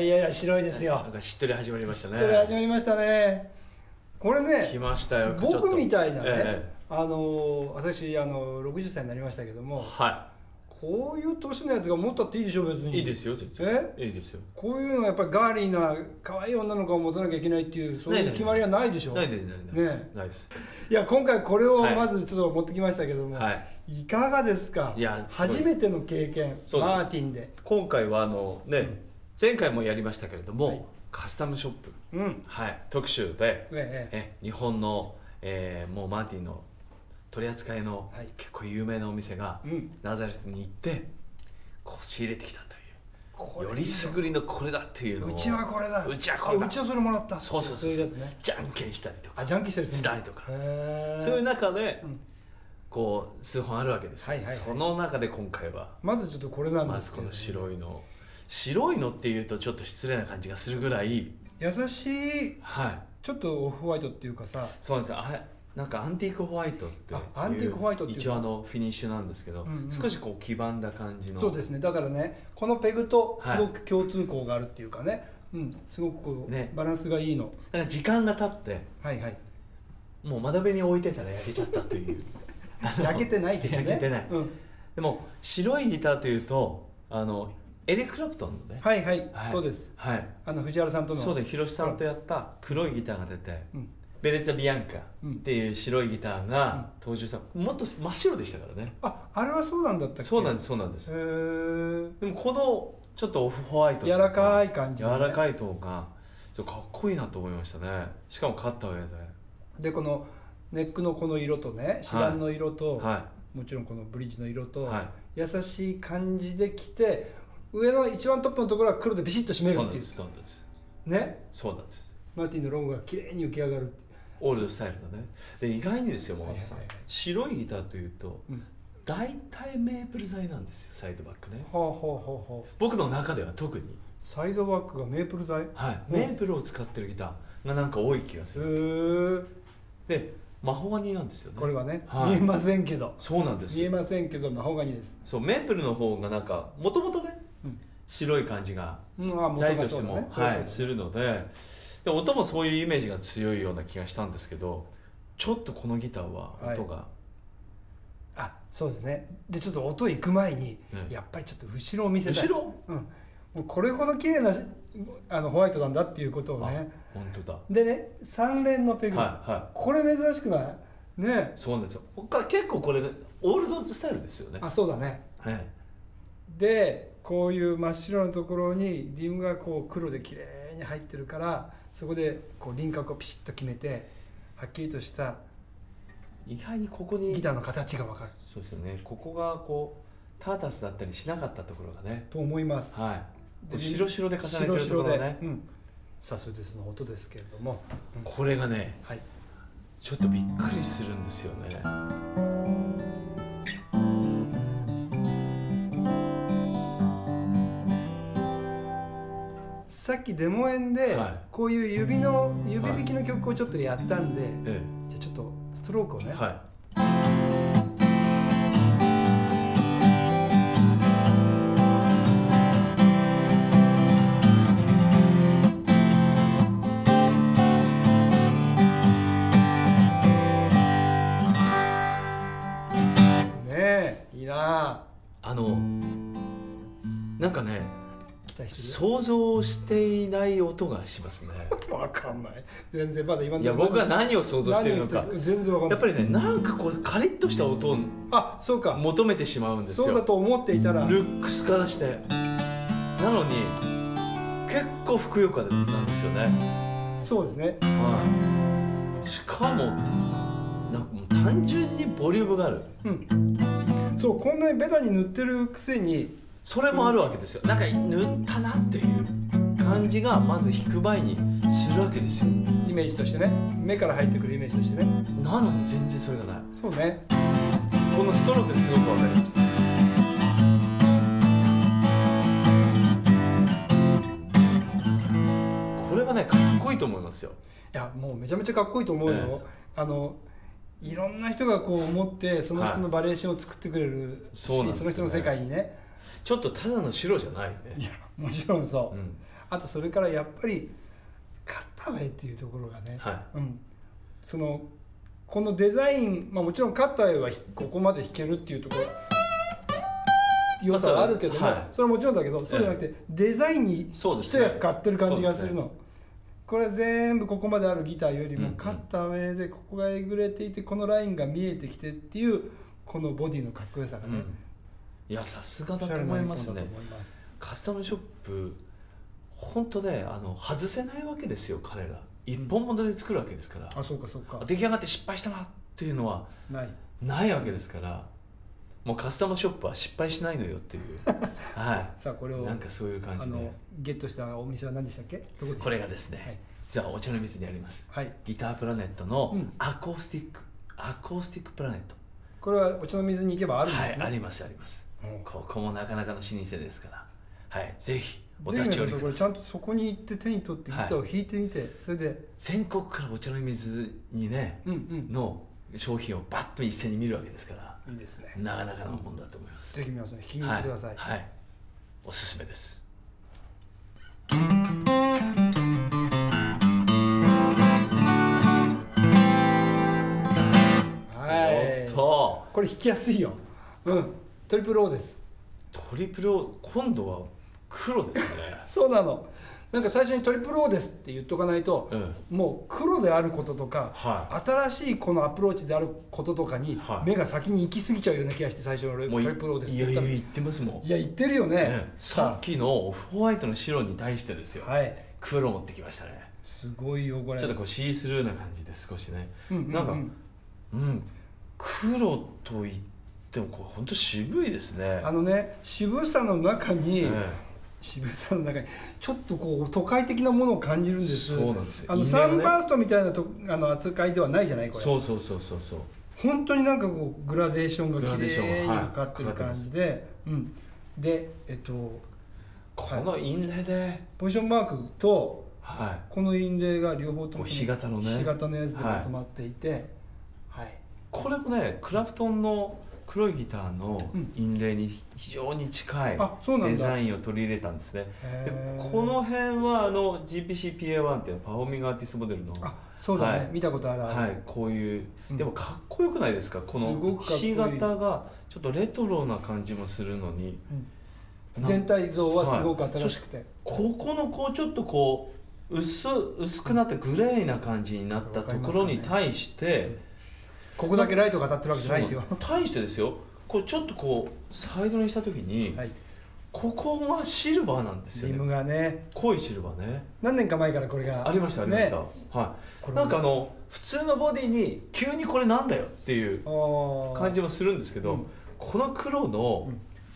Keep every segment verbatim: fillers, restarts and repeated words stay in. いやいや白いですよ。なんかしっとり始まりましたね。しっとり始まりましたね。これね、来ましたよ。僕みたいなね、ええ、あの私あのろくじゅっさいになりましたけども、はい、こういう年のやつが持ったっていいでしょ別に。いいですよ全然。え、いいですよ。こういうのはやっぱりガーリーな可愛い女の子を持たなきゃいけないっていうそういう決まりはないでしょ。ないですないです。ね、ないです。いや今回これをまずちょっと持ってきましたけども。はい、いかがですか。いや初めての経験マーティンで。今回はあのね、前回もやりましたけれどもカスタムショップ、はい、特集でえ日本のえもうマーティンの取り扱いの結構有名なお店がナザレスに行ってこう仕入れてきたという、よりすぐりのこれだっていうのを、うちはこれだ、うちはこれだ、うちはそれもらった、そうそうそう、じゃんけんしたりとか、じゃんけんしたりとか、そういう中でこう数本あるわけです。その中で今回はまずちょっとこれなんですけど、まずこの白いの、白いのっていうとちょっと失礼な感じがするぐらい優しい、はい、ちょっとオフホワイトっていうかさ。そうなんですよ、あれなんかアンティークホワイトっていう、アンティークホワイトっていう一応あのフィニッシュなんですけど、少しこう黄ばんだ感じの。そうですね、だからねこのペグとすごく共通項があるっていうかね、うんすごくこうバランスがいいの。だから時間が経ってはいはい、もう窓辺に置いてたら焼けちゃったという。焼けてないけどね。焼けてない。うん、でも白いギターというとあのエリック・クラプトンのね。はいはい。はい、そうです。はい。あの藤原さんとの。そうで、広志さんとやった黒いギターが出て、うん、ベレッツァ・ビアンカっていう白いギターが登場した。うん、もっと真っ白でしたからね。あ、あれはそうなんだったっけ。そうなんです、そうなんです。へえ。でもこのちょっとオフホワイトとか柔らかい感じの、ね、柔らかいトーンがちょっとかっこいいなと思いましたね。しかもカッターをやで。でこのネックのこの色とね、シバンの色と、はい、もちろんこのブリッジの色と、はい、優しい感じできて、上の一番トップのところは黒でビシッと締めるっていう。そうなんです。ね。そうなんです。マーティンのロゴが綺麗に浮き上がるっていう。オールドスタイルのね。で意外にですよ、マーさん。白いギターというと、うん、大体メープル材なんですよ、サイドバックね。はあはあはあはあ。僕の中では特に。サイドバックがメープル材？はい。メープルを使ってるギターがなんか多い気がする。へえ。で。マホガニなんですよね。これはね、見えませんけど。そうなんです。見えませんけどマホガニです。そう、メープルの方がなんかもともとね白い感じが材としてもするので、音もそういうイメージが強いような気がしたんですけど、ちょっとこのギターは音が、あ、そうですね。でちょっと音行く前にやっぱりちょっと後ろを見せたい。後ろ？うん。これほど綺麗なあのホワイトなんだっていうことをね。本当だ。でね、三連のペグ、はいはい、これ珍しくないね。そうなんですよ。結構これオールドスタイルですよね。あ、そうだね。はい、でこういう真っ白のところにリムがこう黒で綺麗に入ってるから、そこでこう輪郭をピシッと決めてはっきりとした意外にここにギターの形が分かる。そうですよね。ここがこうタータスだったりしなかったところがね。と思います。はい。白白で重ねてるところね。さあそれでその音ですけれども、うん、これがね、はい、ちょっとびっくりするんですよね。さっきデモ演でこういう指の指弾きの曲をちょっとやったんで、はい、じゃあちょっとストロークをね、はい、あのなんかね、想像していない音がしますね。わかんない、全然まだ今の。いや僕は何を想像しているのか全然わかんない。やっぱりね、なんかこうカリッとした音を求めてしまうんですよ。そうだと思っていたらルックスからしてなのに結構ふくよかなんですよね。そうですね、はい、しかもなんかもう単純にボリュームがある、うん、そう、こんなにベタに塗ってるくせにそれもあるわけですよ。なんか塗ったなっていう感じがまず引く前にするわけですよ、イメージとしてね。目から入ってくるイメージとしてね。なのに全然それがない。そうね、このストロークですごく分かりました。これがねかっこいいと思いますよ。いやもうめちゃめちゃかっこいいと思うよ、ね、あのいろんな人がこう思ってその人のバリエーションを作ってくれるし、はい、 そ, ね、その人の世界にねちょっとただの白じゃないね。いやもちろんそう、うん、あとそれからやっぱりカッタウェイっていうところがね、はい、うん、そのこのデザイン、まあ、もちろんカッタウェイはここまで弾けるっていうところ良さはあるけども、はい、それはもちろんだけど、そうじゃなくてデザインに一役買ってる感じがするの。ね、これ全部ここまであるギターよりもカッタウェイでここがえぐれていて、このラインが見えてきてっていうこのボディのかっこよさがね、うん、いやさすがだと思いますね。カスタムショップ本当ね、あの外せないわけですよ。彼ら一本物で作るわけですから。あ、そうかそうか。出来上がって失敗したなっていうのはないないわけですから、もうカスタムショップは失敗しないのよっていう、はい、さあこれをなんかそういう感じで、あのゲットしたお店は何でしたっけ？どこでしたっけ？これがですね、はい、実はお茶の水にあります、はい、ギタープラネットのアコースティック、うん、アコースティックプラネット、これはお茶の水に行けばあるんですね。はい、ありますあります、うん、ここもなかなかの老舗ですから、はい、ぜひお立ち寄りください。ちゃんとそこに行って手に取ってギターを弾いてみて、はい、それで全国からお茶の水にね、うん、うん、の商品をバッと一斉に見るわけですから、いいですね、なかなかのもんだと思います。うん、ぜひ皆さん引きに行ってください。はい、はい、おすすめです。はい。おっと、これ弾きやすいよ。うん、トリプルオーです。トリプルオー、今度は黒ですね。そうなの。なんか最初にトリプル O ですって言っとかないと、うん、もう黒であることとか、はい、新しいこのアプローチであることとかに目が先に行き過ぎちゃうような気がして、最初のトリプル O ですって言ったら、いやいや言ってますもん。いや言ってるよ ね, ねさっきのオフホワイトの白に対してですよ、はい、黒持ってきましたね。すごいよこれ。ちょっとこうシースルーな感じで少しね、なんか、うん、黒といってもこれほんと渋いですね。あのね、渋さの中に、ね、渋さの中にちょっとこう都会的なものを感じるんです。そうなんですよ。あのサンバーストみたいなとあの扱いではないじゃないこれ。そうそうそうそうそう。本当になんかこうグラデーションが綺麗にかかってる感じで、うんで、えっとこのインレでポジションマークとこのインレが両方ともひし形のね、ひし形のやつでまとまっていて、はい、これもねクラプトンの黒いギターのインレイに非常に近いデザインを取り入れたんですね。この辺はあの ジーピーシーピーエーワン っていうパフォーミングアーティストモデルの、あ、そうだね、はい、見たことある、はい、こういう、うん、でもかっこよくないですか、このひし形がちょっとレトロな感じもするのに、うん、全体像はすごく新しくて、はい、ここのこうちょっとこう 薄, 薄くなってグレーな感じになったところに対して。ここだけライトが当たってるわけじゃないですよ。対してですよ、こうちょっとこうサイドにした時に、はい、ここがシルバーなんですよね。リムがね、濃いシルバーね。何年か前からこれがありましたありました、ね、はい。なんかあの普通のボディに急にこれなんだよっていう感じもするんですけど、うん、この黒の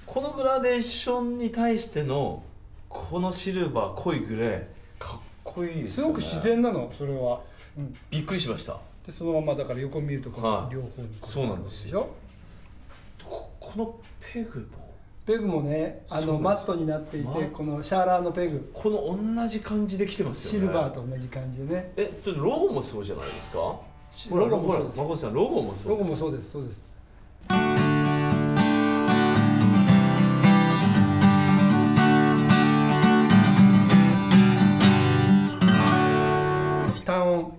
このグラデーションに対してのこのシルバー濃いグレー、かっこいいですよね。すごく自然なのそれは、うん、びっくりしました。でそのままだから横見るとこの両方に、はい、そうなんですよ。このペグもペグもね、あのマットになっていて、このシャーラーのペグ、この同じ感じで来てますよね。シルバーと同じ感じでね。えっとロゴもそうじゃないですか。ロゴもそうです。まこさんロゴもそうです。ロゴもそうですそうです。単音。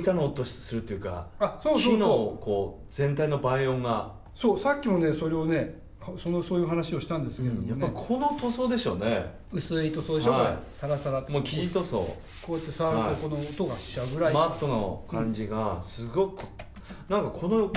板の音するというか、木のこう全体の倍音が、そうさっきもねそれをね、そのそういう話をしたんですけれども、ね、うん、やっぱこの塗装でしょうね。薄い塗装でしょ、はい、サラサラともう生地塗装、こうやって触ると、はい、この音がしちゃうぐらいマットの感じがすごく、うん、なんかこの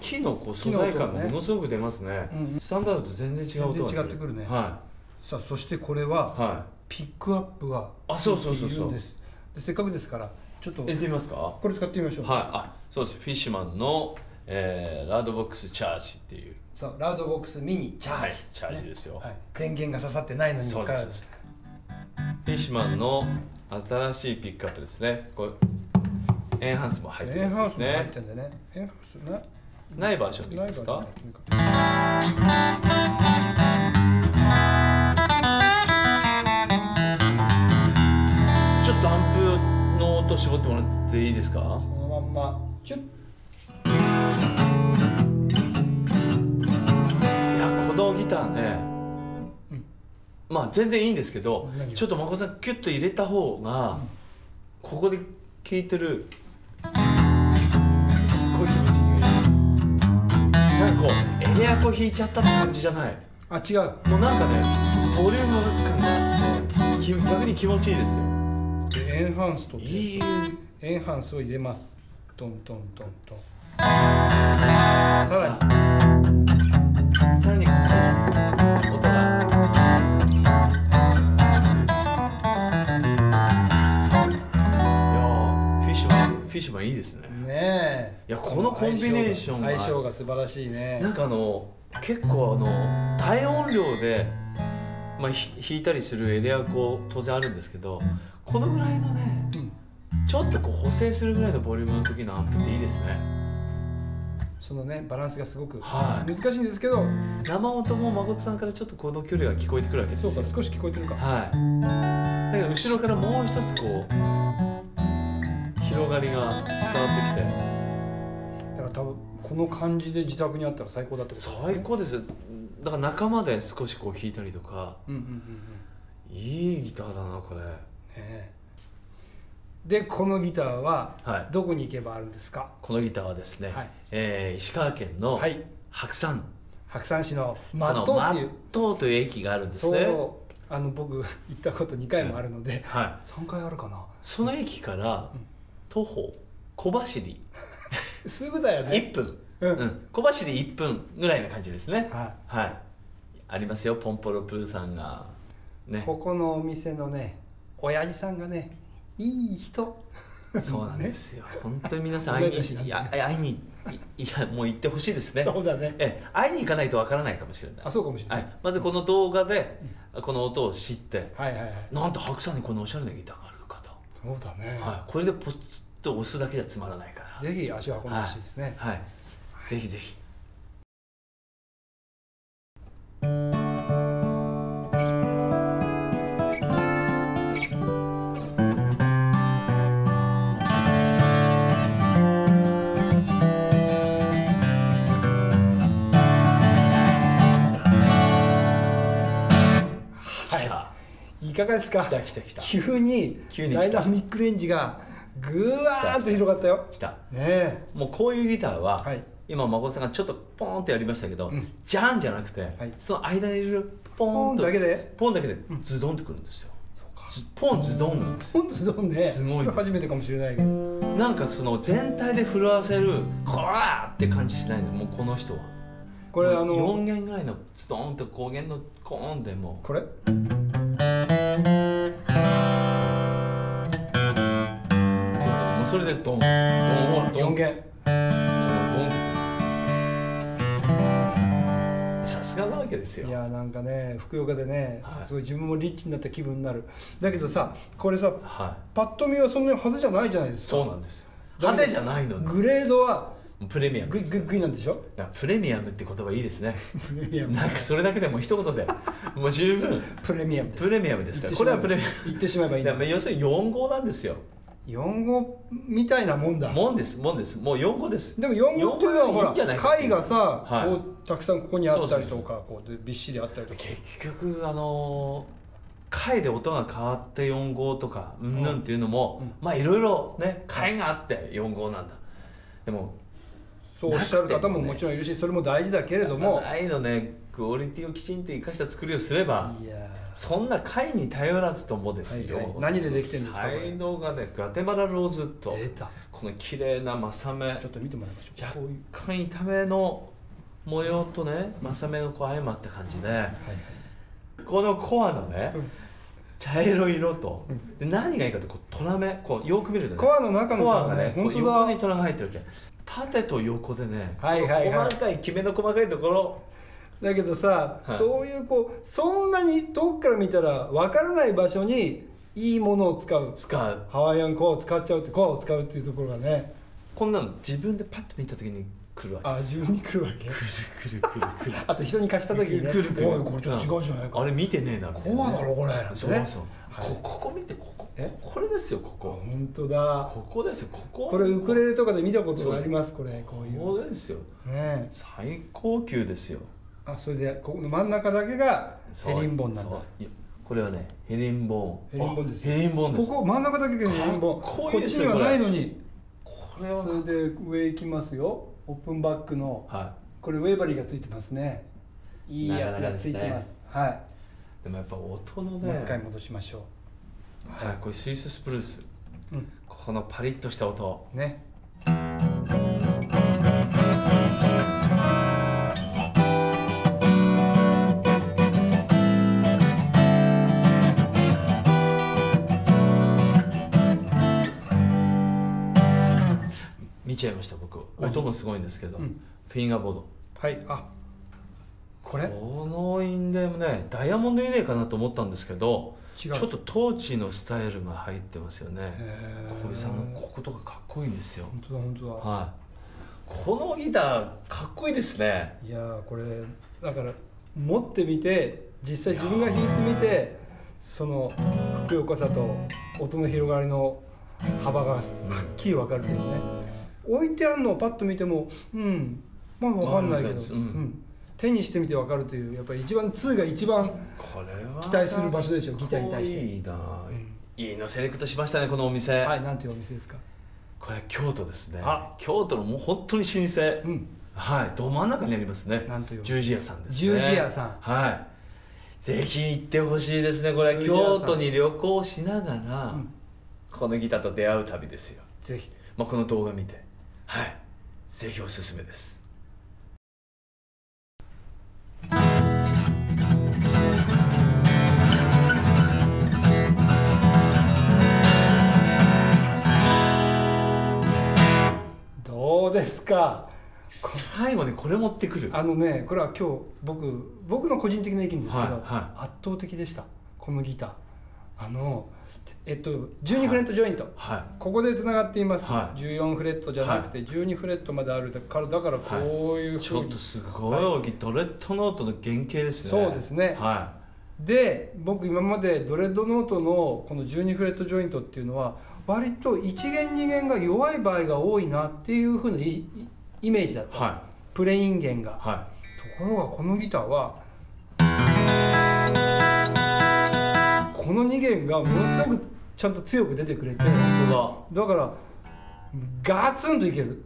木のこう素材感がものすごく出ますね。うんうん、スタンダードと全然違う音がする。違ってくるね。はい。さあそしてこれは、はい、ピックアップがついているんです。でせっかくですから。ちょっと入れてみますか。これ使ってみましょう。はい、あ、そうです。フィッシュマンの、えー、ラードボックスチャージっていう。そう、ラードボックスミニチャージ。はい、チャージですよ。はい、電源が刺さってないのにもかかわらず。フィッシュマンの新しいピックアップですね。これエンハンスも入ってるんですね。エンハンスも入ってるんだね。エンハンスね。ないバージョンでいいですか。音絞ってもらっていいですか。そのまんまチュッ。いやこのギターね、うん、まあ全然いいんですけど、ちょっとまこさんキュッと入れた方が、うん、ここで聴いてるすごい気持ちいい。なんかこうエレアコ弾いちゃったって感じじゃない。あ、違う。もうなんかね、ボリューム感があって逆に気持ちいいですよ。エンハンスといい。エンハンスを入れます。トントントントン。さらにさらにこの音が。いや、フィッシュマン、フィッシュマンいいですね。ねえ。いやこのコンビネーションが相性が素晴らしいね。なんかあの。結構あの大音量で、まあ、弾いたりするエレアコ当然あるんですけど、このぐらいのね、うん、ちょっとこう補正するぐらいのボリュームの時のアンプっていいですね。そのねバランスがすごく、はい、難しいんですけど、生音も誠さんからちょっとこの距離が聞こえてくるわけですよ。そうか、少し聞こえてるか。はい。だから後ろからもう一つこう広がりが伝わってきて。多分この感じで自宅にあったら最高だってこと、ね、最高ですよ。だから仲間で少しこう弾いたりとか、いいギターだなこれ、ね、でこのギターはどこに行けばあるんですか。はい、このギターはですね、はい、えー、石川県の白山、白山市の松任っていう松任という駅があるんですね。あの僕行ったことにかいもあるので、はい、さんかいあるかな。その駅から徒歩小走りすぐだよね。いっぷん、うん、小走りいっぷんぐらいな感じですね。はい、はい、ありますよ、ポンポロプーさんがね。ここのお店のね親父さんがね、いい人そうなんですよ本当に皆さん会いに、いや会いに、いやもう行ってほしいですね。そうだね。え、会いに行かないとわからないかもしれない。あ、そうかもしれない、はい、まずこの動画で、うん、この音を知って、なんと白山にこのおしゃれなギターがあるのかと。そうだね、はい、これでポツッと押すだけじゃつまらないから、ぜひ足を運んでほしいですね。はい、はい、ぜひぜひ。はい、いかがですか。来た来た来た。急にダイナミックレンジがぐわーっと広がったよ。きたね。もうこういうギターは、はい、今孫さんがちょっとポーンってやりましたけど、うん、ジャーンじゃなくて、はい、その間にいるポーンとポーンだけで、ポーンだけでズドンってくるんですよ。そうか、ポーンズドンなんですよ。ポーンズドンね、すごい。初めてかもしれないけど、なんかその全体で震わせるコラーって感じしないの。もうこの人はこれあのよん弦ぐらいのズドンとご弦のコーンでもうこれそれでドンドンドンドン。さすがなわけですよ。いやなんかね、ふくよかでね、はい、自分もリッチになった気分になる。だけどさ、これさ、はい、パッと見はそんなに派手じゃないじゃないですか。そうなんですよ。派手じゃないのに。グレードはプレミアム。グッグッグイなんでしょ。プレミアムって言葉いいですね。プレミアム。なんかそれだけでも一言でもう十分。プレミアムです。プレミアムですから。これはプレミアム。言ってしまえばいいんだ。要するによん号なんですよ。よん号みたいなもんだ。もんですもんです、もうよん号です。でもよん号っていうのはほら貝がさ、はい、こうたくさんここにあったりとか、こうびっしりあったりとか、結局あの貝で音が変わってよん号とかうんぬんっていうのも、うん、まあいろいろね貝があってよん号なんだ。でもそうおっしゃる方ももちろんいるし、それも大事だけれども、貝のねクオリティをきちんと生かした作りをすれば、いやそんな貝に頼らずともですよ、はいはい、何でできてるんですか。才能がね、ガテマラローズとこの綺麗なマサメ、ちょっと見てもらいましょう。若干炒めの模様とね、マサメがこう相まった感じで、はいはい、このコアのね茶色い色と、で何がいいかというと、トラメ、こうよく見るとね、コアの中のトラメ、コアがね、本当だ、横にトラが入ってるわけ。縦と横でね、細かい、きめの細かいところ。だけどさ、はい、そういうこうそんなに遠くから見たらわからない場所にいいものを使う使うハワイアンコアを使っちゃうって、コアを使うっていうところがね、こんなの自分でパッと見た時に来るわけ。あ、自分に来るわけ。来る来る来る。あと人に貸した時にね。来る来る。おいこれちょっと違うじゃないか。あれ見てねえな。こうだろこれ。そうそう。ここ見てここ。これですよここ。本当だ。ここですよここ。これウクレレとかで見たことありますこれこういう。そうですよ。ね。最高級ですよ。あ、それでここの真ん中だけがヘリンボンなんだ。これはねヘリンボン。ヘリンボンです。ヘリンボンです。ここ真ん中だけがヘリンボン。こっちにはないのに。これはそれで上行きますよ。オープンバックの、はい、これウェーバリーがついてますね。いいやつがついてます。ならならですね、はい。でもやっぱ音のね。もう一回戻しましょう。はい、はい、これスイススプルース。うん、このパリッとした音。ね。見ちゃいました僕。音もすごいんですけど、うん、フィンガーボード、はい、あ、これこのインレもねダイヤモンドインレイかなと思ったんですけど、違う、ちょっとトーチのスタイルが入ってますよね。小井さんのこことかかっこいいんですよ。本当だ本当だ、はい、このギターかっこいいですね。いやー、これだから持ってみて実際自分が弾いてみてそのふくよかさと音の広がりの幅がはっきり分かるというね、うん、置いてあるのをパッと見ても、うん、まあ分かんないけど、うんうん、手にしてみて分かるという、やっぱり一番ツーが一番期待する場所でしょ、ギターに対して。いいな、うん、いいのセレクトしましたね、このお店。はい、なんていうお店ですか。これは京都ですね。京都のもう本当に老舗、うん、はい、ど真ん中にありますね。なんという十字屋さんですね。十字屋さん、はい。ぜひ行ってほしいですね。これは京都に旅行しながら、うん、このギターと出会う旅ですよ。ぜひ、まあこの動画見て。はい、ぜひおすすめです。どうですか。最後ね、これ持ってくる。あのね、これは今日僕僕の個人的な意見ですけど、はいはい、圧倒的でした。このギター。あの。えっと、じゅうにフレットジョイント、はい、ここでつながっています、はい、じゅうよんフレットじゃなくてじゅうにフレットまであるから、だからこういう、はい、ちょっとすごい大きい、はい、ドレッドノートの原型ですね。そうですね、はい、で僕今までドレッドノートのこのじゅうにフレットジョイントっていうのは割といち弦に弦が弱い場合が多いなっていうふうなイメージだった、はい、プレイン弦が、はい、ところがこのギターはこのに弦がものすごくちゃんと強く出てくれて、本当だ、だからガツンといける。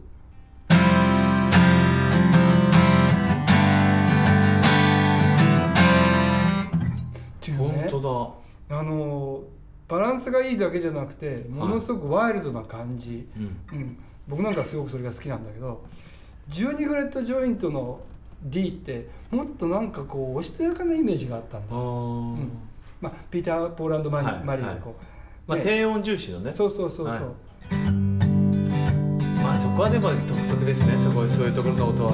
っていうね、本当だ、あのバランスがいいだけじゃなくてものすごくワイルドな感じ、はい、うん、僕なんかすごくそれが好きなんだけど、じゅうにフレットジョイントの D ってもっとなんかこうおしとやかなイメージがあったんだ。まあ、ピーター・ポーランド・マリーのこう低音重視のね、そうそうそうそう、はい、まあそこはでも独特ですね、すごいそういうところの音は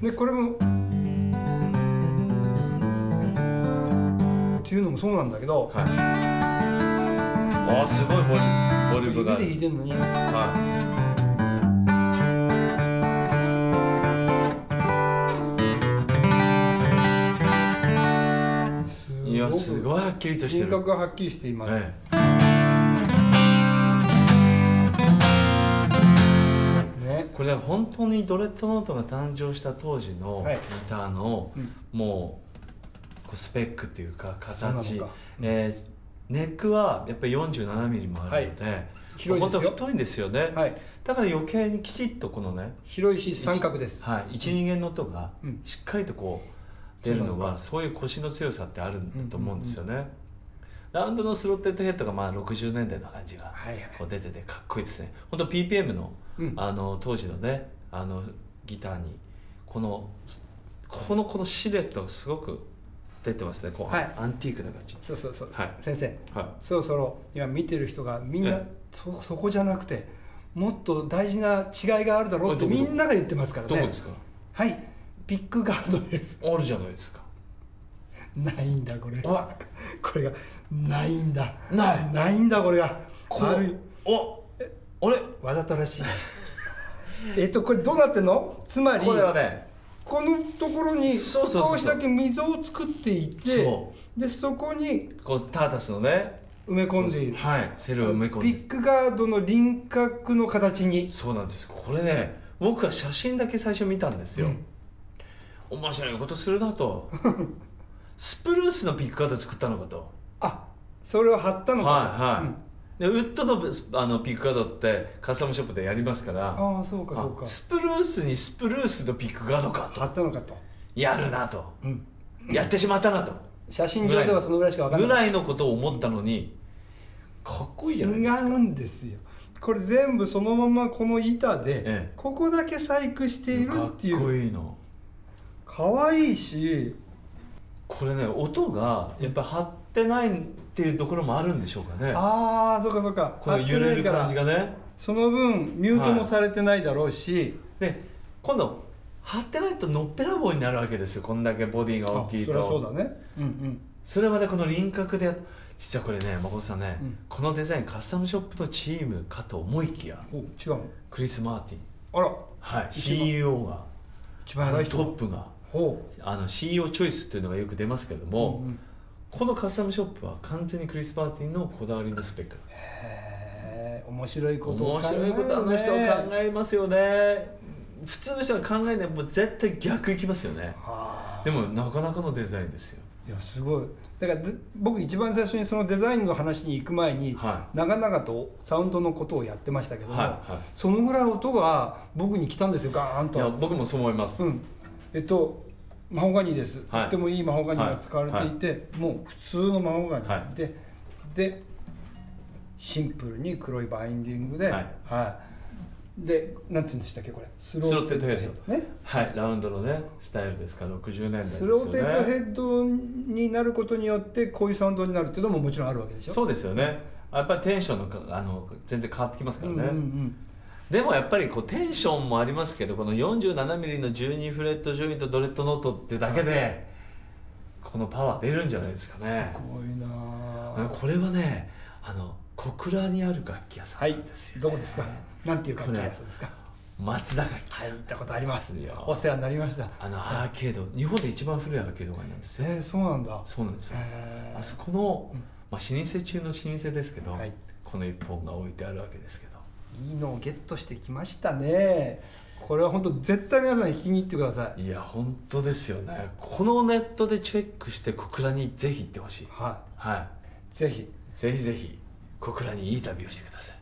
ね。でこれもっていうのもそうなんだけど、はい、ああすごいボリュームがある、指で弾いてんのに、はい、すごいはっきりとしてる、輪郭がはっきりしています、ええね、これは本当にドレッドノートが誕生した当時のギターの、はい、もうこうスペックっていうか形、か、うん、えー、ネックはやっぱりよんじゅうななミリもあるので、はい、広いですよ、本当太いんですよね、はい、だから余計にきちっとこのね広いし三角です、はい、じゅうに弦の音がしっかりとこう、うん、出るのはそういう腰の強さってあるんだと思うんですよね。ラウンドのスロッテッドヘッドがまあろくじゅうねんだいの感じがこう出ててかっこいいですね。本当 ピーピーエム の、うん、あの当時のねあのギターにこのここのこのシルエットがすごく出てますね。こう、はい、アンティークな感じ。そうそうそう。はい、先生、はい、そろそろ今見てる人がみんなそそこじゃなくてもっと大事な違いがあるだろうってみんなが言ってますからね。どこですか。はい。ピックガードです。あるじゃないですか。ないんだこれ。あ、これがないんだ。ない。ないんだこれが。あれ、わざとらしい。えっとこれどうなってんの？つまりこれはね、このところに少しだけ溝を作っていて、でそこにこうタータスのね埋め込んでいる、はい、セルを埋め込んで、ピックガードの輪郭の形に。そうなんです。これね、僕は写真だけ最初見たんですよ、うん、面白いことするなとスプルースのピックガード作ったのかと。あ、それを貼ったのか。はいはい、うん、でウッド の, あのピックガードってカスタムショップでやりますから。ああ、そうかそうか。スプルースにスプルースのピックガードかと、貼ったのかと、やるなと、うん、やってしまったなと、写真上ではそのぐらいしか分からないぐらいのことを思ったのに、うん、かっこいいじゃないですか。違うんですよ、これ全部そのままこの板で、ええ、ここだけ細工しているっていう。かっこいいの、かわいいし、これね、音がやっぱり張ってないっていうところもあるんでしょうかね。ああ、そうかそうか。こう揺れる感じがね、その分ミュートもされてないだろうし、はい、で今度張ってないとのっぺらぼうになるわけですよ。こんだけボディが大きいと。それはそうだね、うんうん、それまでこの輪郭で。実はこれね、誠さんね、うん、このデザインカスタムショップのチームかと思いきや、お、違う、クリス・マーティン、あら、はい、シーイーオー が一番偉い人、トップがあの シーイーオー チョイスっていうのがよく出ますけれども、うん、うん、このカスタムショップは完全にクリス・マーティンのこだわりのスペックなんです。へえ、面白いことを考えるね。面白いこと、あの人は考えますよね。普通の人が考えない、もう絶対逆いきますよね。でもなかなかのデザインですよ。いや、すごい。だから僕一番最初にそのデザインの話に行く前に、はい、長々とサウンドのことをやってましたけども、はいはい、そのぐらい音が僕に来たんですよ、ガーンと。いや、僕もそう思います、うん、えっとマホガニーです、はい、とってもいいマホガニーが使われていて、はいはい、もう普通のマホガニーで、はい、でシンプルに黒いバインディングで、はい、はいで、なんて言うんでしたっけ、これスローテッドヘッドね、はい、ラウンドのねスタイルですからろくじゅうねんだいですよね。スローテッドヘッドになることによってこういうサウンドになるっていうのももちろんあるわけでしょ。そうですよね。やっぱりテンションの、あの全然変わってきますからね、うんうん、でもやっぱりこうテンションもありますけど、この よんじゅうななミリ のじゅうにフレットジョイントドレッドノートってだけでこのパワー出るんじゃないですかね。すごいな。これはね、あの小倉にある楽器屋さんですよ、ね。はい、どこですか。なんていう楽器屋さんですか。松田楽器。はい、行ったことあります。お世話になりました。あのアーケード、日本で一番古いアーケード街なんですよ。ええ、そうなんだ。そうなんですよ。あそこの、まあ老舗中の老舗ですけど、はい、この一本が置いてあるわけですけど。いいのをゲットしてきましたね。これは本当絶対皆さん聞きに行ってください。いや、本当ですよね。このネットでチェックして小倉にぜひ行ってほしい。はい。はい。ぜひ。ぜひぜひ。小倉にいい旅をしてください。